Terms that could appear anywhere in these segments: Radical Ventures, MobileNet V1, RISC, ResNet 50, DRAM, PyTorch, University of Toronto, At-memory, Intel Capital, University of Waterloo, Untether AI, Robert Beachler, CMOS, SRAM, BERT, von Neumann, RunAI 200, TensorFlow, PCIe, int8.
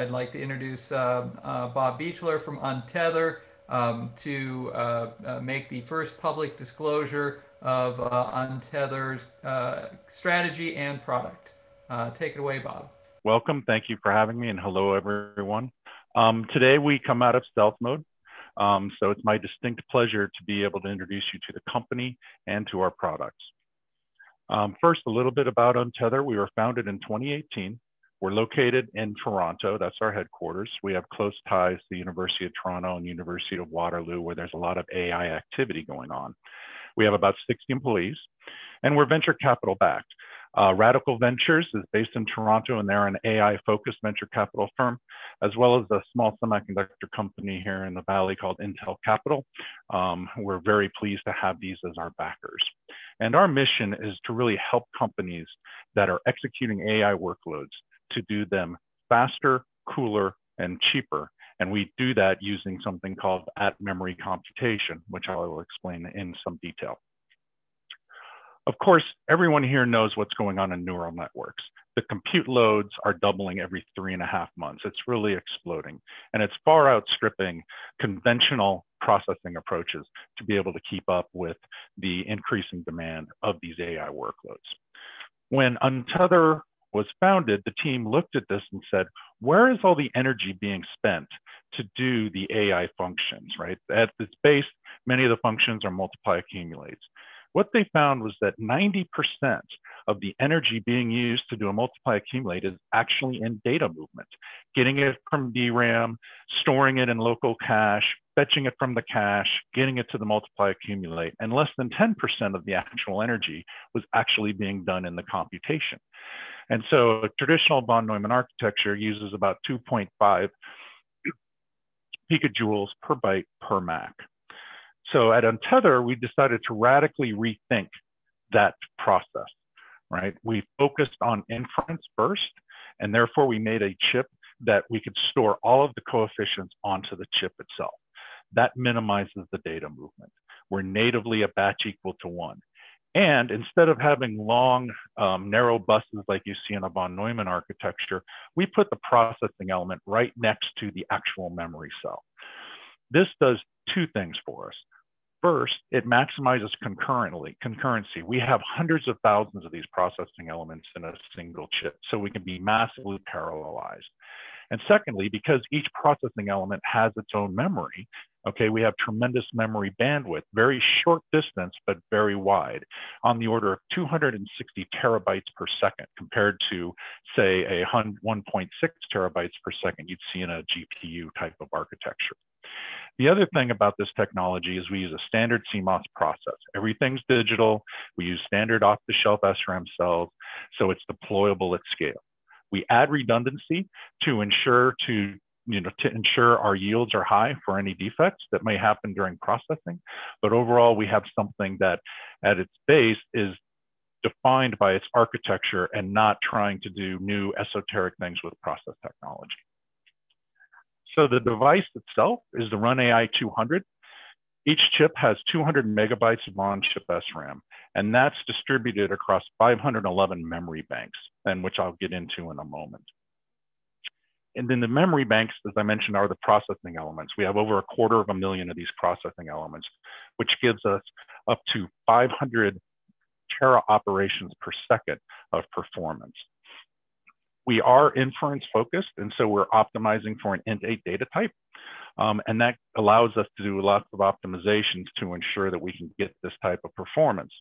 I'd like to introduce Bob Beachler from Untether to make the first public disclosure of Untether's strategy and product. Take it away, Bob. Welcome. Thank you for having me, and hello, everyone. Today, we come out of stealth mode. So it's my distinct pleasure to be able to introduce you to the company and to our products. First, a little bit about Untether. We were founded in 2018. We're located in Toronto. That's our headquarters. We have close ties to the University of Toronto and University of Waterloo, where there's a lot of AI activity going on. We have about 60 employees, and we're venture capital backed. Radical Ventures is based in Toronto, and they're an AI-focused venture capital firm, as well as a small semiconductor company here in the Valley called Intel Capital. We're very pleased to have these as our backers. And our mission is to really help companies that are executing AI workloads to do them faster, cooler, and cheaper. And we do that using something called at-memory computation, which I will explain in some detail. Of course, everyone here knows what's going on in neural networks. The compute loads are doubling every 3.5 months. It's really exploding, and it's far outstripping conventional processing approaches to be able to keep up with the increasing demand of these AI workloads. When Untether was founded, the team looked at this and said, where is all the energy being spent to do the AI functions, right? At its base, many of the functions are multiply accumulates. What they found was that 90% of the energy being used to do a multiply accumulate is actually in data movement, getting it from DRAM, storing it in local cache, fetching it from the cache, getting it to the multiply accumulate, and less than 10% of the actual energy was actually being done in the computation. And so a traditional von Neumann architecture uses about 2.5 picojoules per byte per MAC. So at Untether, we decided to radically rethink that process, right? We focused on inference first, and therefore we made a chip that we could store all of the coefficients onto the chip itself. That minimizes the data movement. We're natively a batch equal to 1. And instead of having long, narrow buses like you see in a von Neumann architecture, we put the processing element right next to the actual memory cell. This does two things for us. First, it maximizes concurrency. We have hundreds of thousands of these processing elements in a single chip, so we can be massively parallelized. And secondly, because each processing element has its own memory, okay, we have tremendous memory bandwidth, very short distance, but very wide, on the order of 260 terabytes per second, compared to, say, a 1.6 terabytes per second you'd see in a GPU type of architecture. The other thing about this technology is we use a standard CMOS process. Everything's digital. We use standard off-the-shelf SRAM cells, so it's deployable at scale. We add redundancy to ensure our yields are high for any defects that may happen during processing. But overall, we have something that at its base is defined by its architecture and not trying to do new esoteric things with process technology. So the device itself is the RunAI 200. Each chip has 200 megabytes of on-chip SRAM, and that's distributed across 511 memory banks, and which I'll get into in a moment. And then the memory banks, as I mentioned, are the processing elements. We have over 250,000 of these processing elements, which gives us up to 500 tera operations per second of performance. We are inference focused, and so we're optimizing for an int8 data type. And that allows us to do lots of optimizations to ensure that we can get this type of performance.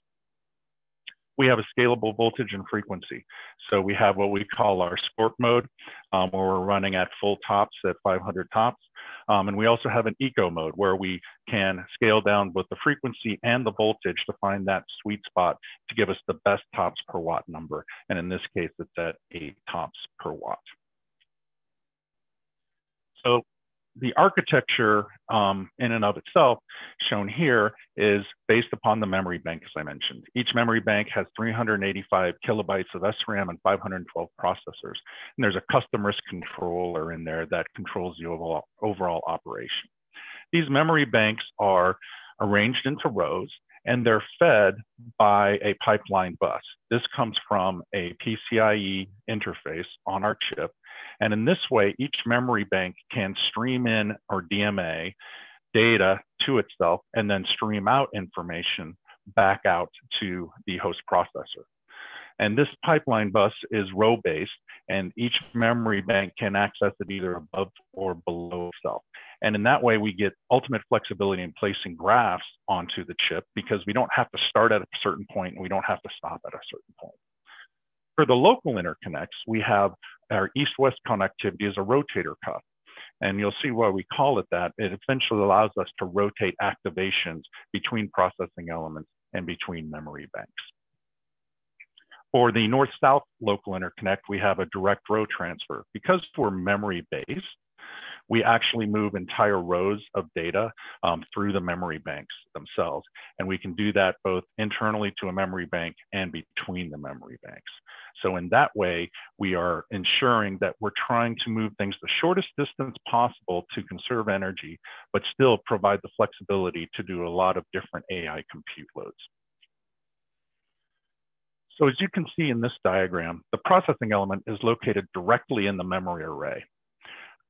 We have a scalable voltage and frequency. So we have what we call our SCORP mode, where we're running at full tops at 500 tops. And we also have an eco mode where we can scale down both the frequency and the voltage to find that sweet spot to give us the best tops per watt number. And in this case, it's at 8 tops per watt. So the architecture in and of itself, shown here, is based upon the memory bank, as I mentioned. Each memory bank has 385 kilobytes of SRAM and 512 processors. And there's a custom RISC controller in there that controls the overall operation. These memory banks are arranged into rows, and they're fed by a pipeline bus. This comes from a PCIe interface on our chip, And in this way, each memory bank can stream in or DMA data to itself and then stream out information back out to the host processor. And this pipeline bus is row-based, and each memory bank can access it either above or below itself. And in that way, we get ultimate flexibility in placing graphs onto the chip because we don't have to start at a certain point and we don't have to stop at a certain point. For the local interconnects, we have our east-west connectivity as a rotator cuff. And you'll see why we call it that. It essentially allows us to rotate activations between processing elements and between memory banks. For the north-south local interconnect, we have a direct row transfer. Because we're memory-based, we actually move entire rows of data through the memory banks themselves. And we can do that both internally to a memory bank and between the memory banks. So in that way, we are ensuring that we're trying to move things the shortest distance possible to conserve energy, but still provide the flexibility to do a lot of different AI compute loads. So as you can see in this diagram, the processing element is located directly in the memory array.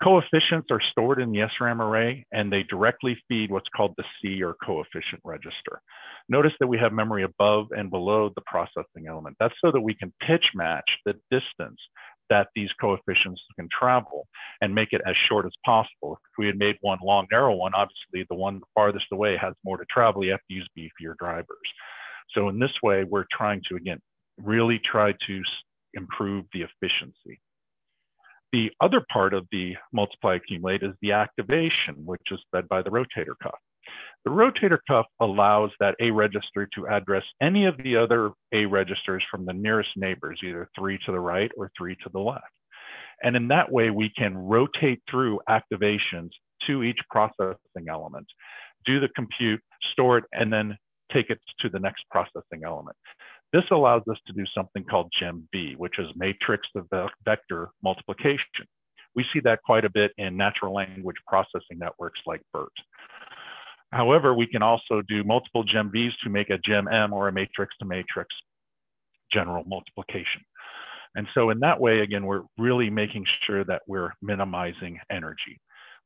Coefficients are stored in the SRAM array, and they directly feed what's called the C or coefficient register. Notice that we have memory above and below the processing element. That's so that we can pitch match the distance that these coefficients can travel and make it as short as possible. If we had made one long, narrow one, obviously the one farthest away has more to travel. You have to use beefier drivers. So in this way, we're trying to, again, really try to improve the efficiency. The other part of the multiply accumulate is the activation, which is fed by the rotator cuff. The rotator cuff allows that A register to address any of the other A registers from the nearest neighbors, either 3 to the right or 3 to the left. And in that way, we can rotate through activations to each processing element, do the compute, store it, and then take it to the next processing element. This allows us to do something called GEM-B, which is matrix of vector multiplication. We see that quite a bit in natural language processing networks like BERT. However, we can also do multiple GEM-Bs to make a GEM-M or a matrix-to-matrix general multiplication. And so in that way, again, we're really making sure that we're minimizing energy.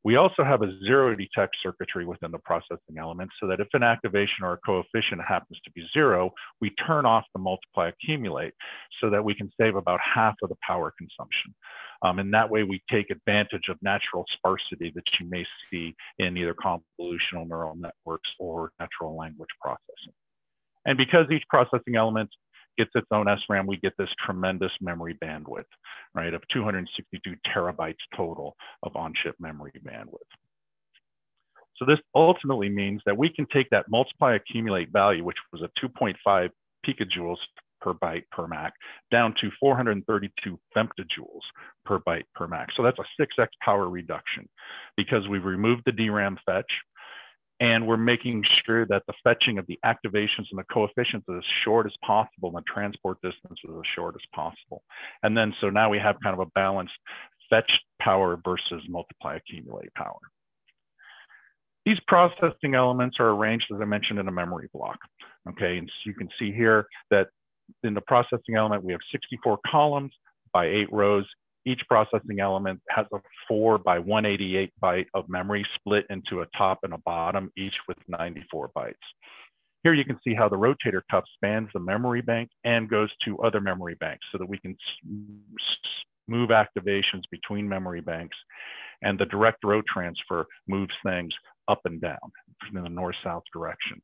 We also have a zero detect circuitry within the processing element so that if an activation or a coefficient happens to be zero, we turn off the multiply accumulate so that we can save about half of the power consumption. And that way we take advantage of natural sparsity that you may see in either convolutional neural networks or natural language processing. And because each processing element gets its own SRAM, we get this tremendous memory bandwidth, right, of 262 terabytes total of on-chip memory bandwidth. So this ultimately means that we can take that multiply accumulate value, which was a 2.5 picojoules per byte per MAC, down to 432 femtojoules per byte per MAC. So that's a 6x power reduction because we've removed the DRAM fetch, and we're making sure that the fetching of the activations and the coefficients is as short as possible, and the transport distance is as short as possible. And then, so now we have kind of a balanced fetch power versus multiply accumulate power. These processing elements are arranged, as I mentioned, in a memory block. Okay, and so you can see here that in the processing element, we have 64 columns by 8 rows. Each processing element has a 4 by 188 byte of memory split into a top and a bottom, each with 94 bytes. Here you can see how the rotator cuff spans the memory bank and goes to other memory banks so that we can move activations between memory banks, and the direct row transfer moves things up and down in the north-south direction.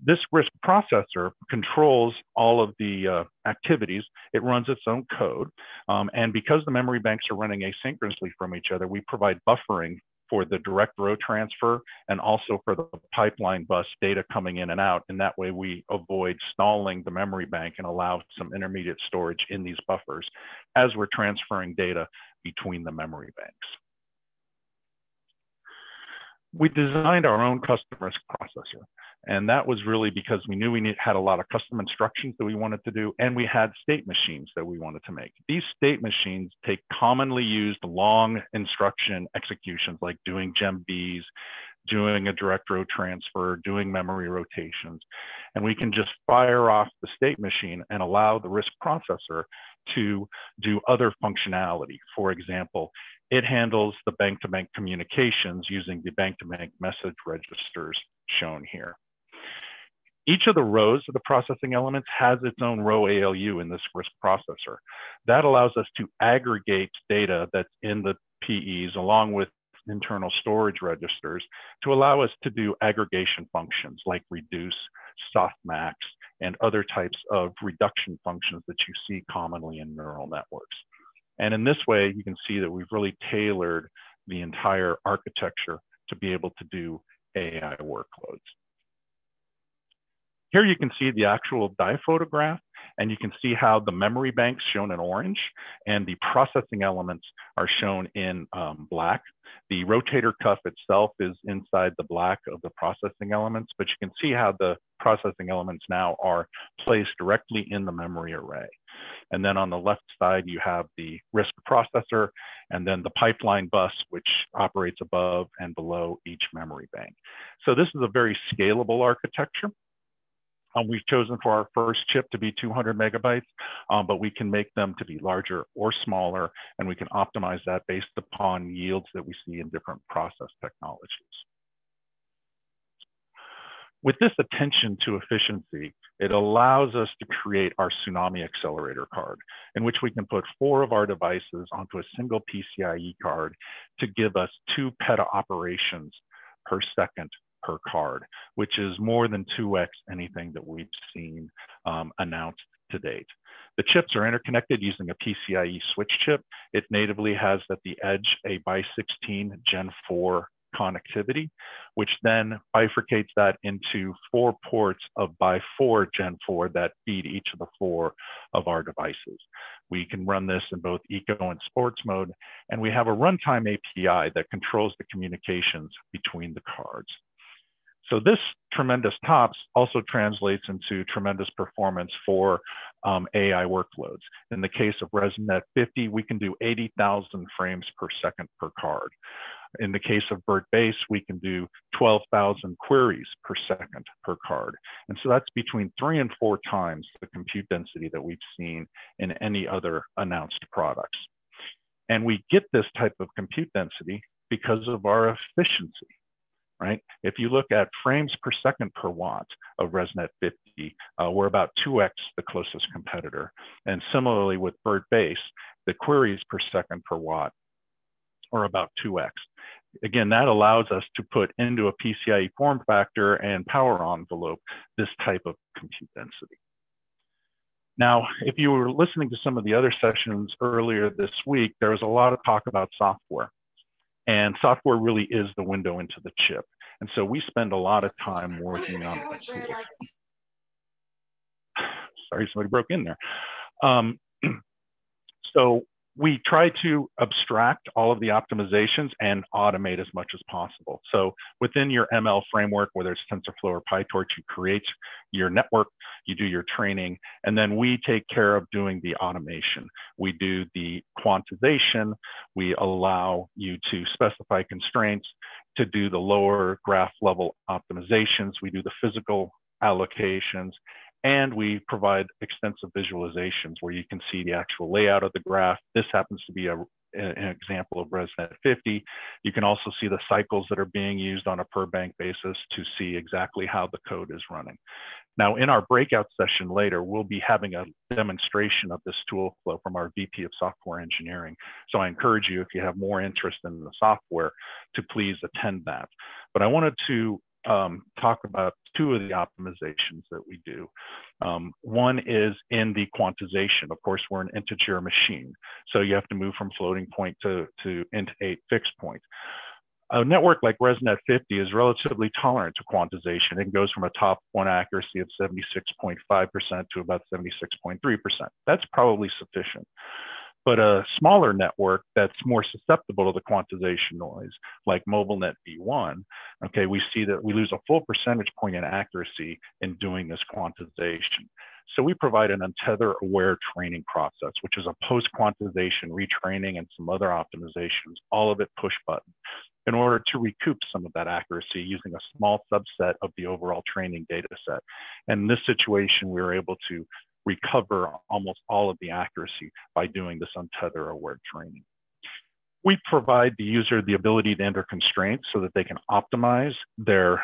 This RISC processor controls all of the activities. It runs its own code. And because the memory banks are running asynchronously from each other, we provide buffering for the direct row transfer and also for the pipeline bus data coming in and out. And that way we avoid stalling the memory bank and allow some intermediate storage in these buffers as we're transferring data between the memory banks. We designed our own custom RISC processor. And that was really because we knew we had a lot of custom instructions that we wanted to do, and we had state machines that we wanted to make. These state machines take commonly used long instruction executions like doing GEM-Bs, doing a direct row transfer, doing memory rotations. And we can just fire off the state machine and allow the RISC processor to do other functionality. For example, it handles the bank-to-bank communications using the bank-to-bank message registers shown here. Each of the rows of the processing elements has its own row ALU in this RISC processor. That allows us to aggregate data that's in the PEs along with internal storage registers to allow us to do aggregation functions like reduce, softmax, and other types of reduction functions that you see commonly in neural networks. And in this way, you can see that we've really tailored the entire architecture to be able to do AI workloads. Here you can see the actual die photograph, and you can see how the memory banks shown in orange and the processing elements are shown in black. The rotator cuff itself is inside the black of the processing elements, but you can see how the processing elements now are placed directly in the memory array. And then on the left side, you have the RISC processor and then the pipeline bus, which operates above and below each memory bank. So this is a very scalable architecture. We've chosen for our first chip to be 200 megabytes, but we can make them to be larger or smaller, and we can optimize that based upon yields that we see in different process technologies. With this attention to efficiency, it allows us to create our Tsunami accelerator card, in which we can put 4 of our devices onto a single PCIe card to give us 2 peta operations per second per card, which is more than 2x anything that we've seen announced to date. The chips are interconnected using a PCIe switch chip. It natively has at the edge a x16 Gen 4 connectivity, which then bifurcates that into 4 ports of x4 Gen 4 that feed each of the 4 of our devices. We can run this in both eco and sports mode, and we have a runtime API that controls the communications between the cards. So this tremendous TOPS also translates into tremendous performance for AI workloads. In the case of ResNet 50, we can do 80,000 frames per second per card. In the case of BERT-based, we can do 12,000 queries per second per card. And so that's between 3 and 4 times the compute density that we've seen in any other announced products. And we get this type of compute density because of our efficiency. Right? If you look at frames per second per watt of ResNet 50, we're about 2x the closest competitor. And similarly with BERT-based, the queries per second per watt are about 2x. Again, that allows us to put into a PCIe form factor and power envelope this type of compute density. Now, if you were listening to some of the other sessions earlier this week, there was a lot of talk about software. And software really is the window into the chip. And so we spend a lot of time working on it. Sorry, somebody broke in there. So we try to abstract all of the optimizations and automate as much as possible. So within your ML framework, whether it's TensorFlow or PyTorch, you create your network, you do your training, and then we take care of doing the automation. We do the quantization, we allow you to specify constraints, to do the lower graph level optimizations, we do the physical allocations, and we provide extensive visualizations where you can see the actual layout of the graph. This happens to be an example of ResNet 50. You can also see the cycles that are being used on a per bank basis to see exactly how the code is running. Now, in our breakout session later, we'll be having a demonstration of this tool flow from our VP of Software Engineering. So I encourage you, if you have more interest in the software, to please attend that. But I wanted to talk about 2 of the optimizations that we do. One is in the quantization. Of course, we're an integer machine, so you have to move from floating point to int8 fixed point. A network like ResNet 50 is relatively tolerant to quantization. It goes from a top 1 accuracy of 76.5% to about 76.3%. That's probably sufficient. But a smaller network that's more susceptible to the quantization noise, like MobileNet V1, okay, we see that we lose a full percentage point in accuracy in doing this quantization. So we provide an untether-aware training process, which is a post-quantization retraining and some other optimizations, all of it push button, in order to recoup some of that accuracy using a small subset of the overall training data set. And in this situation, we were able to recover almost all of the accuracy by doing this untether aware training. We provide the user the ability to enter constraints so that they can optimize their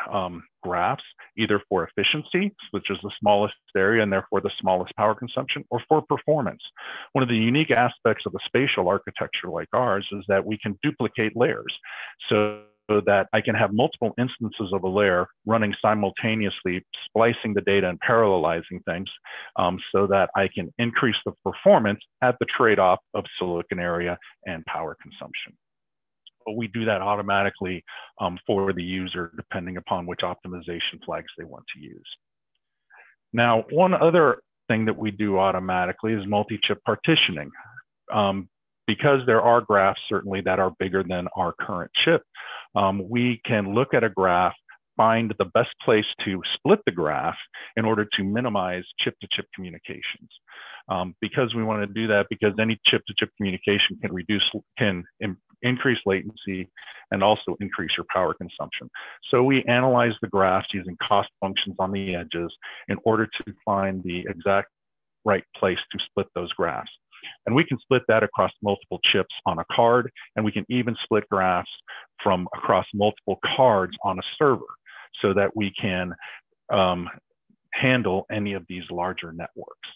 graphs, either for efficiency, which is the smallest area and therefore the smallest power consumption, or for performance. One of the unique aspects of a spatial architecture like ours is that we can duplicate layers so that I can have multiple instances of a layer running simultaneously, splicing the data and parallelizing things so that I can increase the performance at the trade-off of silicon area and power consumption. But we do that automatically for the user, depending upon which optimization flags they want to use. Now, one other thing that we do automatically is multi-chip partitioning. Because there are graphs certainly that are bigger than our current chip, we can look at a graph, find the best place to split the graph in order to minimize chip-to-chip communications. Because we want to do that, because any chip-to-chip communication can increase latency and also increase your power consumption. So we analyze the graphs using cost functions on the edges in order to find the exact right place to split those graphs. And we can split that across multiple chips on a card, and we can even split graphs from across multiple cards on a server so that we can handle any of these larger networks.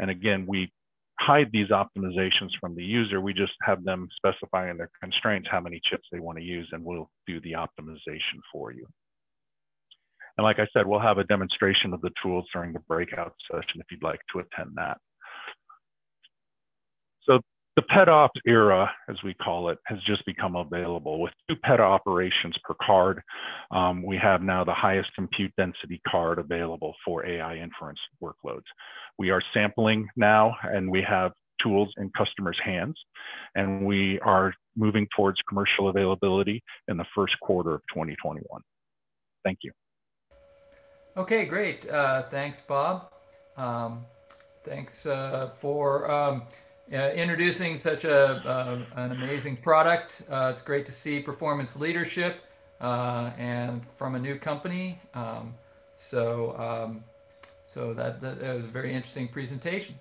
And again, we hide these optimizations from the user. We just have them specify in their constraints how many chips they want to use, and we'll do the optimization for you. And like I said, we'll have a demonstration of the tools during the breakout session if you'd like to attend that. So the petaops era, as we call it, has just become available with 2 peta operations per card. We have now the highest compute density card available for AI inference workloads. We are sampling now, and we have tools in customers' hands, and we are moving towards commercial availability in the first quarter of 2021. Thank you. Okay, great. Thanks, Bob. Thanks for introducing such an amazing product. It's great to see performance leadership and from a new company. So that was a very interesting presentation.